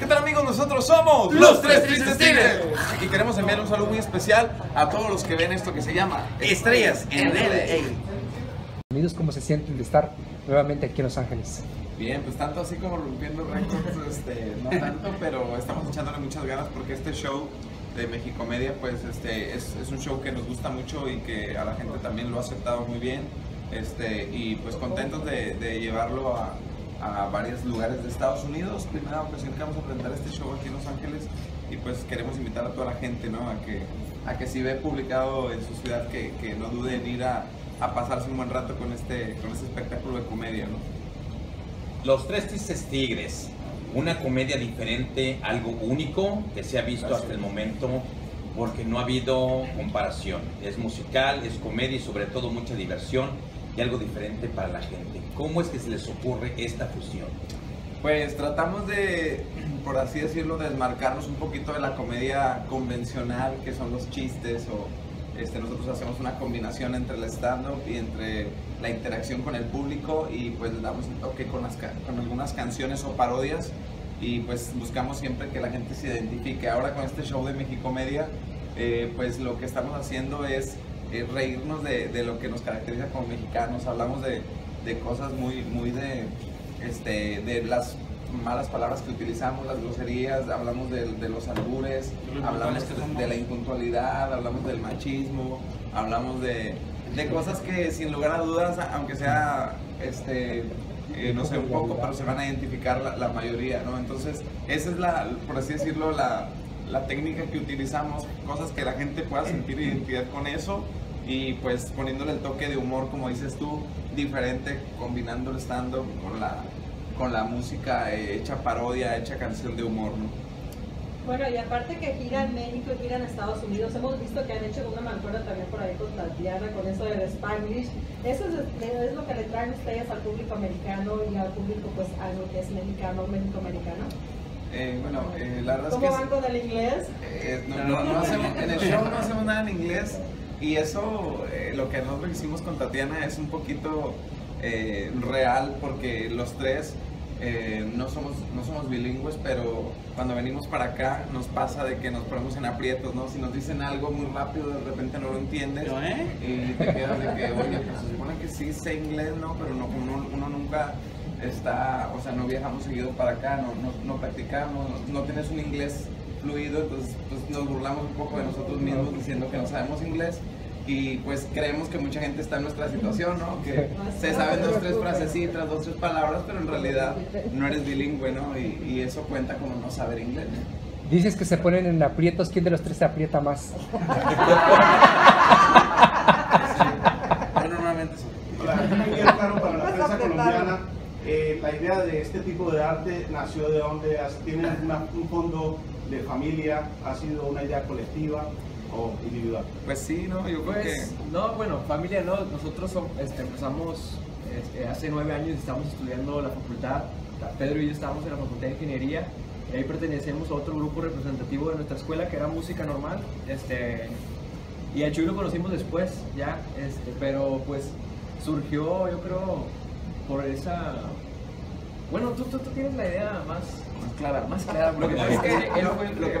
¿Qué tal, amigos? Nosotros somos Los Tres Tristes Tigres. Y queremos enviar un saludo muy especial a todos los que ven esto que se llama Estrellas en LA. Amigos, ¿cómo se sienten de estar nuevamente aquí en Los Ángeles? Bien, pues tanto así como rompiendo récords, no tanto, pero estamos echándole muchas ganas porque este show de Mexicomedia, pues es un show que nos gusta mucho y que a la gente también lo ha aceptado muy bien, y pues contentos de llevarlo a varios lugares de Estados Unidos. Primera ocasión que vamos a presentar este show aquí en Los Ángeles y pues queremos invitar a toda la gente, ¿no? A que si ve publicado en su ciudad que no dude en ir a pasarse un buen rato con este espectáculo de comedia, ¿no? Los Tres Tristes Tigres, una comedia diferente, algo único que se ha visto hasta el momento porque no ha habido comparación. Es musical, es comedia y sobre todo mucha diversión y algo diferente para la gente. ¿Cómo es que se les ocurre esta fusión? Pues tratamos de, por así decirlo, desmarcarnos un poquito de la comedia convencional que son los chistes o... nosotros hacemos una combinación entre el stand-up y entre la interacción con el público y pues le damos un toque con algunas canciones o parodias y pues buscamos siempre que la gente se identifique. Ahora con este show de Mexicomedia, pues lo que estamos haciendo es reírnos de lo que nos caracteriza como mexicanos. Hablamos de cosas muy de las malas palabras que utilizamos, las groserías, hablamos de los albures, hablamos de la impuntualidad, hablamos del machismo, hablamos de cosas que sin lugar a dudas, aunque sea no sé, un poco, pero se van a identificar la mayoría, ¿no? Entonces esa es la, por así decirlo, la técnica que utilizamos, cosas que la gente pueda sentir identidad con eso y pues poniéndole el toque de humor, como dices tú, diferente, combinando el stand-up con la música, hecha parodia, hecha canción de humor, ¿no? Bueno, y aparte que gira en México y gira en Estados Unidos, hemos visto que han hecho una mancuerna también por ahí con Tatiana, con eso del Spanglish. Eso es lo que le traen ustedes al público americano y al público, pues, a lo que es mexicano, mexicoamericano. Bueno, la verdad es que... ¿Cómo van con el inglés? No hacemos, en el show no hacemos nada en inglés y eso, lo que nosotros hicimos con Tatiana es un poquito real porque los tres... no somos bilingües, pero cuando venimos para acá nos pasa de que nos ponemos en aprietos, ¿no? Si nos dicen algo muy rápido, de repente no lo entiendes. ¿No, eh? Y te quedas de que, oye, pues se supone que sí sé inglés, ¿no? Pero no, uno nunca está, o sea, no viajamos seguido para acá, no practicamos, no tienes un inglés fluido, entonces pues nos burlamos un poco de nosotros mismos diciendo que no sabemos inglés. Y pues creemos que mucha gente está en nuestra situación, ¿no? Que se saben dos, tres frasecitas, dos, tres palabras, pero en realidad no eres bilingüe, ¿no? Y eso cuenta como no saber inglés, ¿no? Dices que se ponen en aprietos, ¿quién de los tres se aprieta más? Sí, normalmente sí. Hola, claro, para la prensa colombiana, la idea de este tipo de arte nació de donde tienen un fondo de familia, ha sido una idea colectiva. ¿O individual? Pues sí, ¿no? Yo creo que... No, bueno, familia no. Nosotros empezamos hace 9 años, estamos estudiando la facultad. Pedro y yo estábamos en la facultad de ingeniería y ahí pertenecemos a otro grupo representativo de nuestra escuela que era música normal. Y a Chuy lo conocimos después, ya. Pero pues surgió, yo creo, por esa... Bueno, tú tienes la idea más clara. Lo que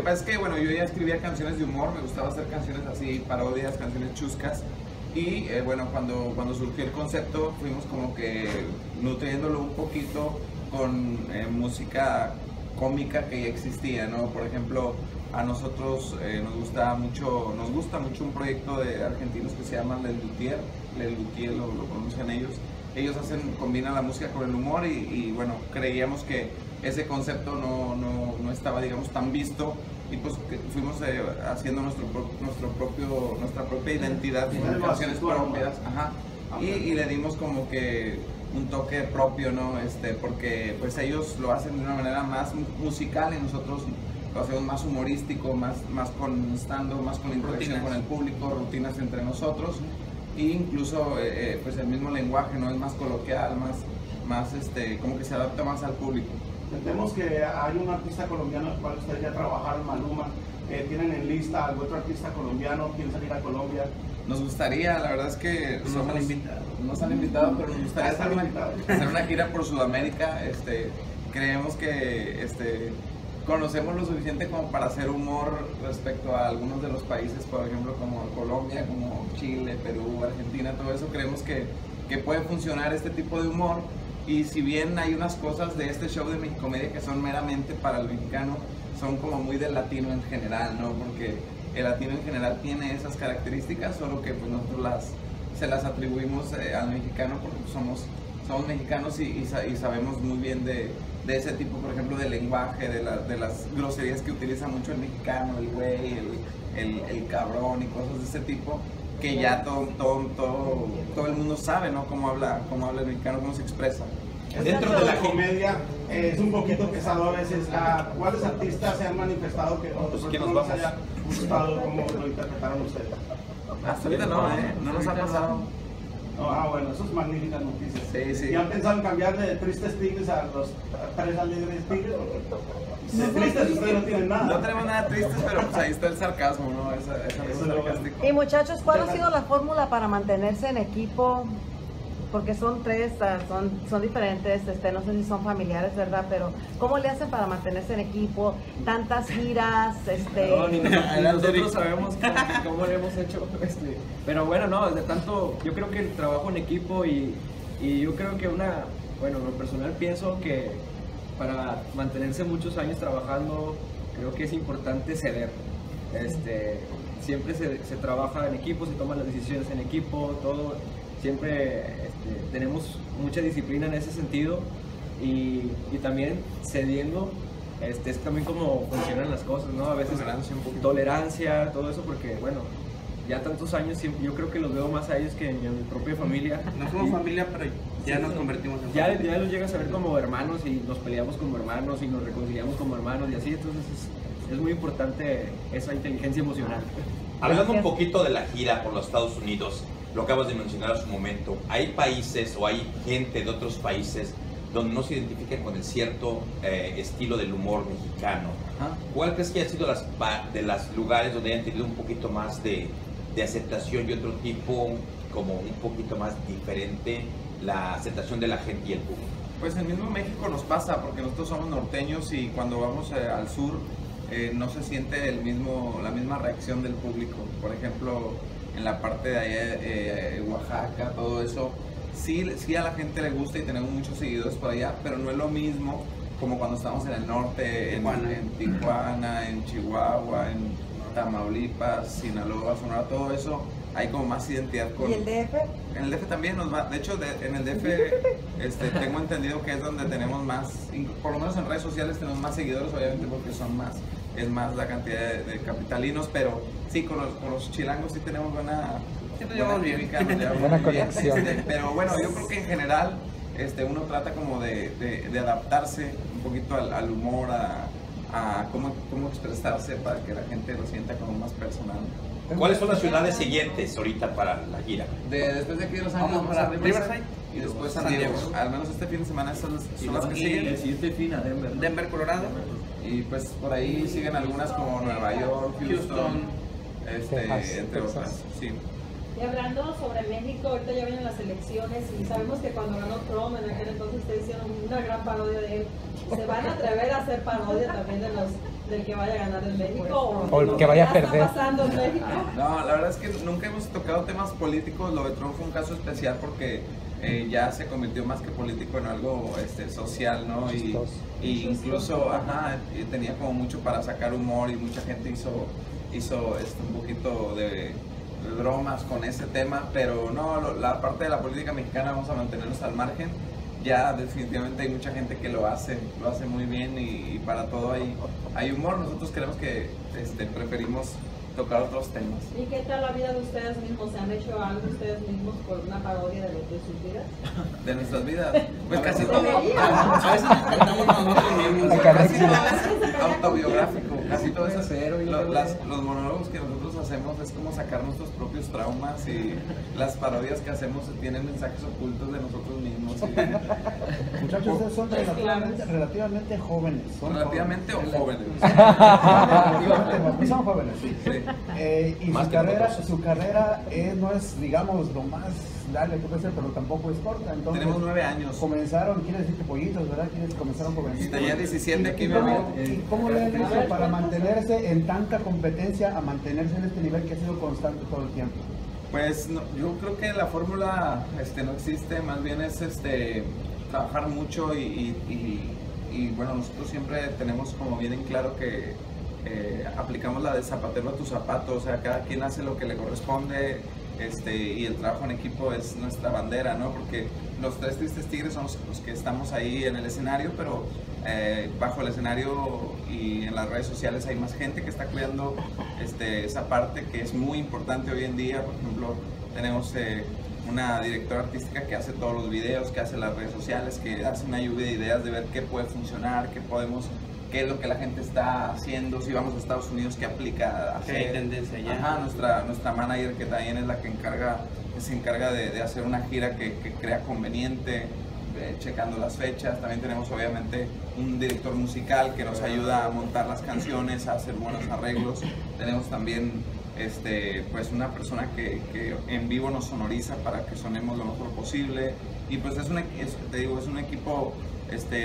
pasa es que, bueno, yo ya escribía canciones de humor, me gustaba hacer canciones así, parodias, canciones chuscas. Y bueno, cuando surgió el concepto, fuimos como que nutriéndolo un poquito con música cómica que ya existía, ¿no? Por ejemplo, a nosotros nos gusta mucho un proyecto de argentinos que se llama Les Luthiers, lo pronuncian ellos. Ellos combinan la música con el humor y bueno, creíamos que ese concepto no estaba, digamos, tan visto y pues fuimos haciendo nuestra propia identidad, canciones propias, ajá, y le dimos como que un toque propio, ¿no? Porque pues ellos lo hacen de una manera más musical y nosotros lo hacemos más humorístico, más con stand-up, más con interacción con el público, rutinas entre nosotros e incluso pues el mismo lenguaje, ¿no? Es más coloquial, más como que se adapta más al público. Entendemos que hay un artista colombiano al cual ustedes ya trabajaron, Maluma. ¿Tienen en lista algún otro artista colombiano? ¿Quieren salir a Colombia? Nos gustaría, la verdad es que nos han invitado, pero nos gustaría hacer una gira por Sudamérica. Creemos que conocemos lo suficiente como para hacer humor respecto a algunos de los países, por ejemplo, como Colombia, como Chile, Perú, Argentina, todo eso. Creemos que puede funcionar este tipo de humor. Y si bien hay unas cosas de este show de Mexicomedia que son meramente para el mexicano, son como muy del latino en general, ¿no? Porque el latino en general tiene esas características, solo que pues nosotros se las atribuimos al mexicano porque somos mexicanos y sabemos muy bien de ese tipo, por ejemplo, de lenguaje, de las groserías que utiliza mucho el mexicano, el güey, el cabrón y cosas de ese tipo, que ya todo el mundo sabe, ¿no? Cómo habla el mexicano, cómo se expresa. Dentro de la comedia es un poquito pesado a veces. ¿Cuáles artistas se han manifestado que otros no les haya gustado como lo interpretaron ustedes? Hasta ahorita no, no nos ha pasado. No, bueno, eso es magníficas noticias. Sí, sí. ¿Y han pensado en cambiar de Tristes Tigres a Los Tres Alegres Tigres? De tristes ustedes no tienen nada. No tenemos nada tristes, pero pues ahí está el sarcasmo, ¿no? Eso es sarcástico. Y muchachos, ¿cuál ha sido la fórmula para mantenerse en equipo? Porque son tres, son diferentes, no sé si son familiares, ¿verdad? Pero ¿cómo le hacen para mantenerse en equipo? Tantas giras, No, nosotros sabemos cómo lo hemos hecho, pero bueno, no, desde tanto, yo creo que el trabajo en equipo y yo creo que bueno, en lo personal pienso que para mantenerse muchos años trabajando, creo que es importante ceder, siempre se trabaja en equipo, se toman las decisiones en equipo, todo. Siempre tenemos mucha disciplina en ese sentido y también cediendo, es también como funcionan las cosas, ¿no? A veces tolerancia, todo eso, porque bueno, ya tantos años, yo creo que los veo más a ellos que en mi propia familia. No somos familia, pero ya nos convertimos en familia. Ya los llegas a ver como hermanos y nos peleamos como hermanos y nos reconciliamos como hermanos y así, entonces es muy importante esa inteligencia emocional. Hablando un poquito de la gira por los Estados Unidos, lo acabas de mencionar hace un momento, hay países o hay gente de otros países donde no se identifican con el cierto estilo del humor mexicano. ¿Cuál crees que ha sido de los lugares donde hayan tenido un poquito más de aceptación y otro tipo, como un poquito más diferente, la aceptación de la gente y el público? Pues en mismo México nos pasa, porque nosotros somos norteños y cuando vamos al sur no se siente la misma reacción del público. Por ejemplo, en la parte de allá, Oaxaca, todo eso, sí a la gente le gusta y tenemos muchos seguidores por allá, pero no es lo mismo como cuando estamos en el norte, en Tijuana, en Chihuahua, en Tamaulipas, Sinaloa, Sonora, todo eso, hay como más identidad con... ¿Y el DF? En el DF también nos va, de hecho en el DF tengo entendido que es donde tenemos más, por lo menos en redes sociales tenemos más seguidores, obviamente porque son más... es más la cantidad de capitalinos, pero sí, con los chilangos sí tenemos buena conexión. Pero bueno, yo creo que en general uno trata como de adaptarse un poquito al humor, a cómo expresarse para que la gente lo sienta como más personal. ¿Cuáles son las ciudades siguientes ahorita para la gira? Después de aquí de Los Ángeles vamos a Riverside y después San Diego. Al menos este fin de semana son las que siguen. El siguiente fin a Denver, ¿no? Denver, Colorado. Y pues por ahí siguen algunas como Nueva York, Houston, entre otras. Sí. Y hablando sobre México, ahorita ya vienen las elecciones y sabemos que cuando ganó Trump, en aquel entonces ustedes hicieron una gran parodia de él. ¿Se van a atrever a hacer parodia también del que vaya a ganar en México? O el que vaya a perder. ¿Está pasando en México? No, la verdad es que nunca hemos tocado temas políticos. Lo de Trump fue un caso especial porque ya se convirtió más que político en algo social, ¿no? Y incluso tenía como mucho para sacar humor y mucha gente hizo un poquito de bromas con ese tema, pero no, la parte de la política mexicana vamos a mantenernos al margen. Ya definitivamente hay mucha gente que lo hace muy bien y para todo hay humor. Nosotros creemos que preferimos tocar otros temas. ¿Y qué tal la vida de ustedes mismos? ¿Se han hecho algo ustedes mismos por una parodia de sus vidas? ¿De nuestras vidas? Pues casi todo. A veces estamos nosotros mismos. Casi todo es autobiográfico. Casi todo es acero. Los monólogos que nosotros hacemos es como sacar nuestros propios traumas y las parodias que hacemos tienen mensajes ocultos de nosotros mismos. Muchachos, son relativamente jóvenes. ¿Relativamente o jóvenes? Son jóvenes, sí. Y su carrera no es, digamos, lo más darle que hacer, pero tampoco es corta. Entonces, tenemos 9 años. Comenzaron, quiere decir que pollitos, ¿verdad? Quienes comenzaron jovencitos. Tenía 17 aquí, ¿Y cómo le han hecho para mantenerse en tanta competencia, a mantenerse en este nivel que ha sido constante todo el tiempo? Pues no, yo creo que la fórmula no existe, más bien es trabajar mucho y bueno, nosotros siempre tenemos como bien en claro que aplicamos la de zapatero a tu zapato, o sea, cada quien hace lo que le corresponde, y el trabajo en equipo es nuestra bandera, ¿no? Porque los Tres Tristes Tigres somos los que estamos ahí en el escenario, pero bajo el escenario y en las redes sociales hay más gente que está cuidando esa parte que es muy importante hoy en día. Por ejemplo, tenemos una directora artística que hace todos los videos, que hace las redes sociales, que hace una lluvia de ideas de ver qué puede funcionar, qué podemos, qué es lo que la gente está haciendo, si vamos a Estados Unidos, qué aplica, hacer. ¿Qué hay tendencia ya? Ajá, nuestra manager, que también es la que se encarga de hacer una gira que crea conveniente, checando las fechas. También tenemos obviamente un director musical que nos ayuda a montar las canciones, a hacer buenos arreglos. Tenemos también pues una persona que en vivo nos sonoriza para que sonemos lo mejor posible. Y pues es un equipo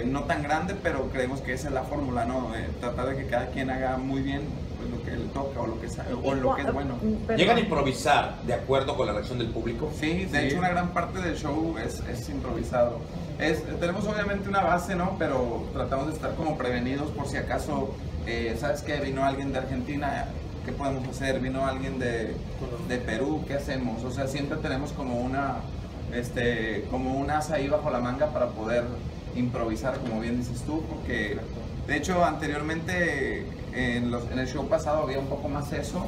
no tan grande, pero creemos que esa es la fórmula, ¿no? Tratar de que cada quien haga muy bien pues lo que le toca o lo que sabe, o lo que es bueno. ¿Llegan a improvisar de acuerdo con la reacción del público? Sí, de hecho una gran parte del show es improvisado. Tenemos obviamente una base, ¿no? Pero tratamos de estar como prevenidos por si acaso, ¿sabes qué? Vino alguien de Argentina, ¿qué podemos hacer? Vino alguien de Perú, ¿qué hacemos? O sea, siempre tenemos como un as ahí bajo la manga para poder improvisar, como bien dices tú, porque de hecho anteriormente en el show pasado había un poco más eso,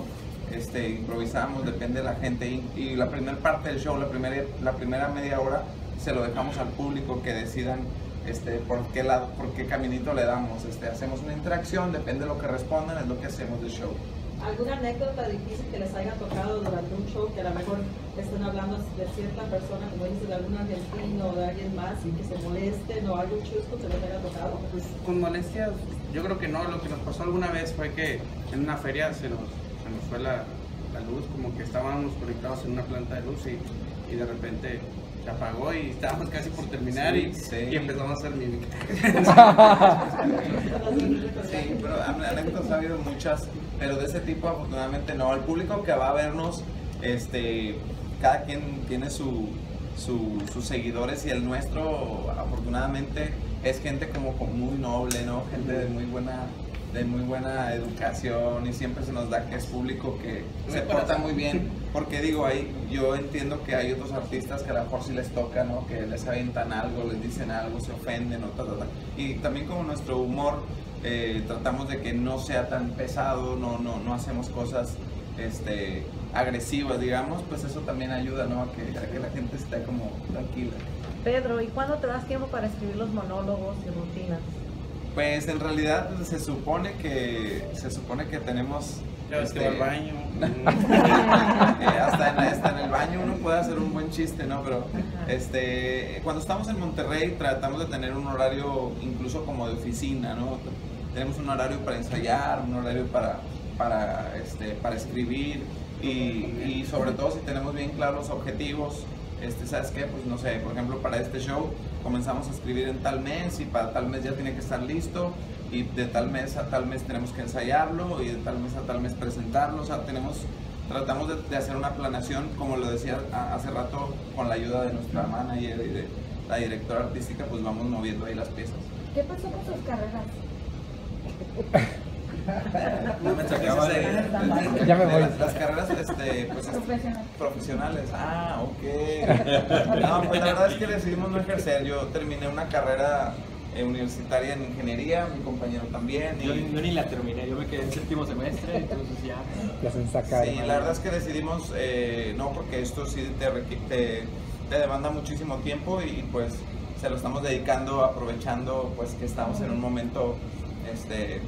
improvisábamos, depende de la gente, y la primera parte del show, la primera media hora se lo dejamos al público que decidan por qué caminito le damos, hacemos una interacción, depende de lo que respondan, es lo que hacemos del show. ¿Alguna anécdota difícil que les haya tocado durante un show, que a lo mejor estén hablando de cierta persona, como dices, de algún argentino o de alguien más, y que se molesten, o algo chusco que les haya tocado? Pues con molestias, yo creo que no. Lo que nos pasó alguna vez fue que en una feria se nos fue la luz, como que estábamos conectados en una planta de luz y de repente se apagó y estábamos casi por terminar, y empezamos a hacer mimic. Sí, pero anécdotas ha habido muchas, pero de ese tipo afortunadamente no. El público que va a vernos, cada quien tiene sus seguidores, y el nuestro afortunadamente es gente como muy noble, ¿no? Gente de muy buena educación, y siempre se nos da que es público que se porta muy bien, porque digo, yo entiendo que hay otros artistas que a lo mejor sí les toca, ¿no? Que les avientan algo, les dicen algo, se ofenden o tal, tal, tal. Y también como nuestro humor, tratamos de que no sea tan pesado, no hacemos cosas agresivas, digamos, pues eso también ayuda, ¿no? A que la gente esté como tranquila. Pedro, ¿y cuándo te das tiempo para escribir los monólogos y rutinas? Pues en realidad se supone que tenemos. Yo es que al baño. Hasta en el baño uno puede hacer un buen chiste, ¿no? Pero cuando estamos en Monterrey tratamos de tener un horario incluso como de oficina, ¿no? Tenemos un horario para ensayar, un horario para escribir, y sobre todo si tenemos bien claros los objetivos. ¿Sabes qué? Pues no sé, por ejemplo, para este show comenzamos a escribir en tal mes, y para tal mes ya tiene que estar listo, y de tal mes a tal mes tenemos que ensayarlo, y de tal mes a tal mes presentarlo. O sea, tratamos de hacer una planeación, como lo decía hace rato, con la ayuda de nuestra manager y de la directora artística, pues vamos moviendo ahí las piezas. ¿Qué pasó con sus carreras? Ya me voy. Las carreras pues, profesionales. Ah, ok. No, pues la verdad es que decidimos no ejercer. Yo terminé una carrera universitaria en ingeniería, mi compañero también. Yo ni la terminé, yo me quedé en séptimo semestre, entonces ya. Sí, la verdad es que decidimos, no, porque esto sí te demanda muchísimo tiempo, y pues se lo estamos dedicando, aprovechando pues que estamos en un momento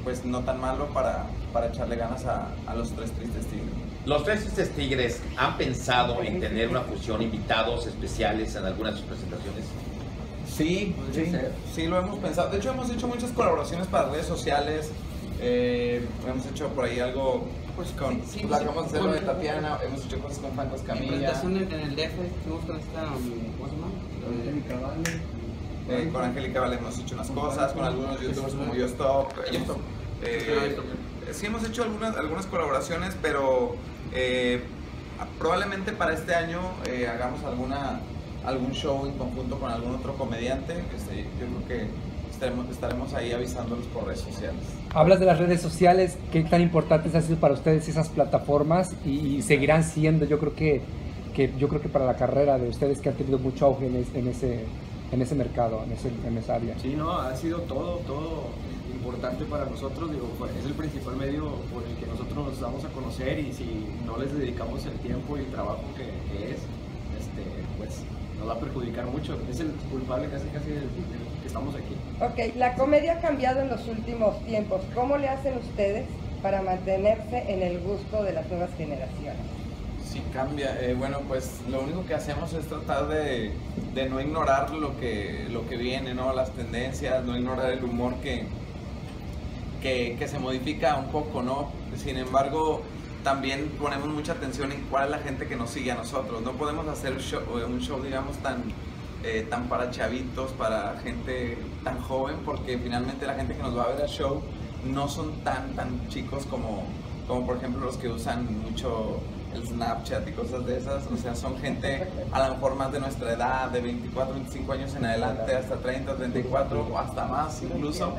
pues no tan malo para echarle ganas a los Tres Tristes Tigres. Los Tres Tristes Tigres han pensado en tener una fusión, invitados especiales en algunas de sus presentaciones. Sí, lo hemos pensado. De hecho, hemos hecho muchas colaboraciones para redes sociales. Hemos hecho por ahí algo pues con sí, la cama de Tatiana, hemos hecho cosas con Fancos Camila. Presentaciones en el DF, estuvimos con esta, Angélica Vale. Con Angélica Vale hemos hecho unas cosas, con algunos youtubers como Yostop. Sí hemos hecho algunas colaboraciones, pero probablemente para este año hagamos algún show en conjunto con algún otro comediante. Yo creo que estaremos ahí avisándolos por redes sociales. Hablas de las redes sociales, ¿qué tan importantes han sido para ustedes esas plataformas? Y seguirán siendo, yo creo que para la carrera de ustedes, que han tenido mucho auge en ese mercado, en esa área. Sí, no, ha sido todo importante para nosotros. Digo, es el principal medio por el que nosotros nos damos a conocer, y si no les dedicamos el tiempo y el trabajo que es, pues nos va a perjudicar mucho. Es el culpable casi del que estamos aquí. Ok, la comedia ha cambiado en los últimos tiempos. ¿Cómo le hacen ustedes para mantenerse en el gusto de las nuevas generaciones? Sí, cambia. Bueno, pues lo único que hacemos es tratar de no ignorar lo que viene, ¿no? Las tendencias, no ignorar el humor que se modifica un poco, ¿no? Sin embargo, también ponemos mucha atención en cuál es la gente que nos sigue a nosotros. No podemos hacer un show, digamos, tan para chavitos, para gente tan joven, porque finalmente la gente que nos va a ver al show no son tan chicos como por ejemplo los que usan mucho el Snapchat y cosas de esas. O sea, son gente a lo mejor más de nuestra edad, de 24, 25 años en adelante, hasta 30, 34 o hasta más incluso.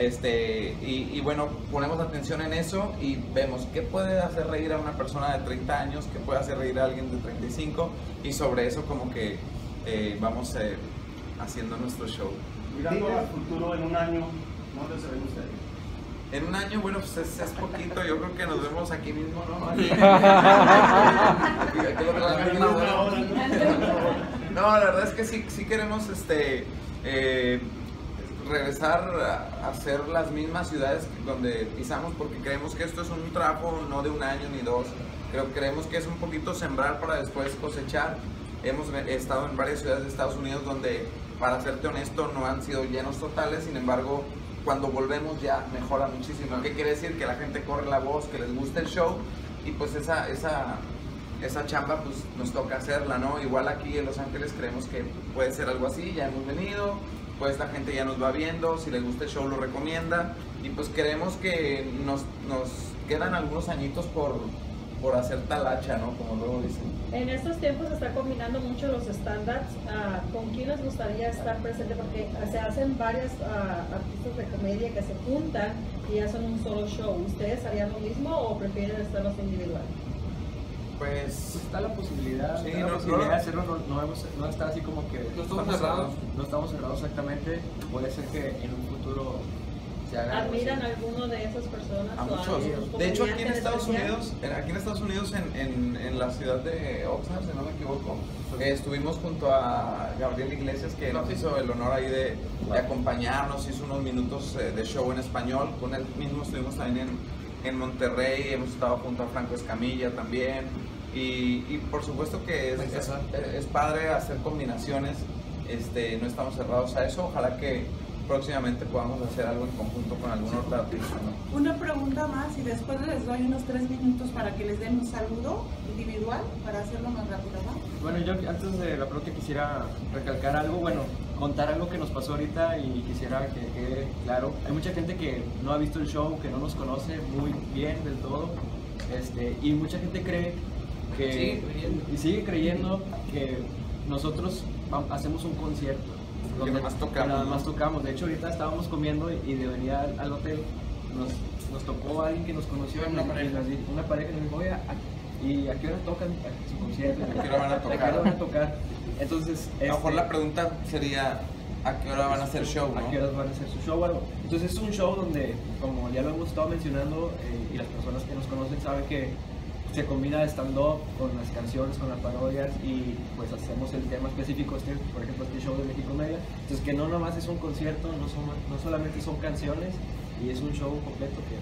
Y bueno, ponemos atención en eso y vemos qué puede hacer reír a una persona de 30 años, qué puede hacer reír a alguien de 35, y sobre eso como que vamos haciendo nuestro show. Mirando al futuro en un año, ¿dónde se ven ustedes? En un año, bueno, pues es poquito, yo creo que nos vemos aquí mismo, ¿no? No, la verdad es que sí queremos regresar a hacer las mismas ciudades donde pisamos, porque creemos que esto es un trabajo no de un año ni dos. Creemos que es un poquito sembrar para después cosechar. Hemos estado en varias ciudades de Estados Unidos donde, para serte honesto, no han sido llenos totales. Sin embargo, cuando volvemos ya mejora muchísimo. ¿Qué quiere decir? Que la gente corre la voz, que les gusta el show, y pues esa chamba pues nos toca hacerla, ¿no? Igual aquí en Los Ángeles creemos que puede ser algo así. Ya hemos venido, pues la gente ya nos va viendo, si les gusta el show lo recomienda, y pues creemos que nos quedan algunos añitos por hacer talacha, ¿no? Como luego dicen. En estos tiempos se está combinando mucho los estándares. ¿Con quién les gustaría estar presente? Porque se hacen varios artistas de comedia que se juntan y hacen un solo show. ¿Ustedes harían lo mismo o prefieren estar los individuales? Pues está la posibilidad, sí, la posibilidad de hacerlo, no está así como que no estamos cerrados, exactamente. Puede ser que en un futuro se haga. ¿Admiran a alguno de esas personas? A muchos. De hecho, aquí en Estados Unidos, en la ciudad de Oxnard, si no me equivoco, estuvimos junto a Gabriel Iglesias, que nos hizo el honor ahí de acompañarnos, hizo unos minutos de show en español. Con él mismo estuvimos también en Monterrey, hemos estado junto a Franco Escamilla también. Y por supuesto que es padre hacer combinaciones, no estamos cerrados a eso. Ojalá que próximamente podamos hacer algo en conjunto con algún otro artista, ¿no? Una pregunta más y después les doy unos 3 minutos para que les den un saludo individual para hacerlo más rápido, ¿no? Bueno, yo antes de la pregunta quisiera recalcar algo, contar algo que nos pasó ahorita, y quisiera que quede claro. Hay mucha gente que no ha visto el show, que no nos conoce muy bien del todo, y mucha gente cree que sigue creyendo que nosotros hacemos un concierto donde nada más tocamos. De hecho, ahorita estábamos comiendo y de venir al hotel nos tocó alguien que nos conoció, una pareja, y nos dijo, oye, ¿y a qué hora tocan su concierto? ¿A qué hora van a tocar? Entonces, a lo mejor la pregunta sería, ¿a qué hora van a hacer show? ¿No? ¿A qué horas van a hacer su show? Bueno, entonces es un show donde, como ya lo hemos estado mencionando, y las personas que nos conocen saben que se combina stand-up con las canciones, con las parodias, y pues hacemos el tema específico, por ejemplo, este show de Mexicomedia. Entonces, que no nomás es un concierto, no solamente son canciones, y es un show completo que...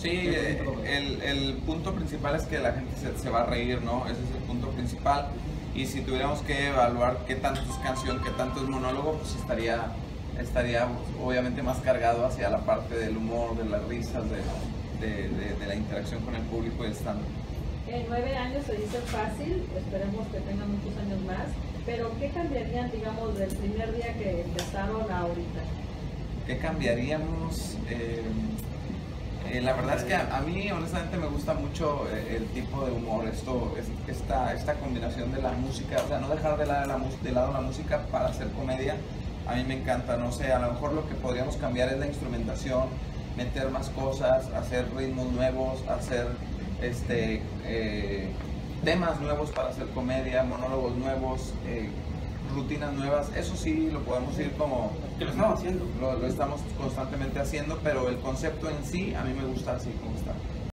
Pues, sí, el punto principal es que la gente se va a reír, ¿no? Ese es el punto principal. Y si tuviéramos que evaluar qué tanto es canción, qué tanto es monólogo, pues estaría obviamente más cargado hacia la parte del humor, de las risas, de... de la interacción con el público y stand-up? 9 años se dice fácil, esperemos que tengan muchos años más, pero ¿qué cambiarían, digamos, del primer día que empezaron a ahorita? ¿Qué cambiaríamos? La verdad es que a mí honestamente me gusta mucho el tipo de humor, esta combinación de la música, o sea, no dejar de lado la música para hacer comedia, a mí me encanta, no sé, a lo mejor lo que podríamos cambiar es la instrumentación, meter más cosas, hacer ritmos nuevos, hacer temas nuevos para hacer comedia, monólogos nuevos, rutinas nuevas, eso sí lo podemos ir como... Lo estamos constantemente haciendo, pero el concepto en sí a mí me gusta así como está.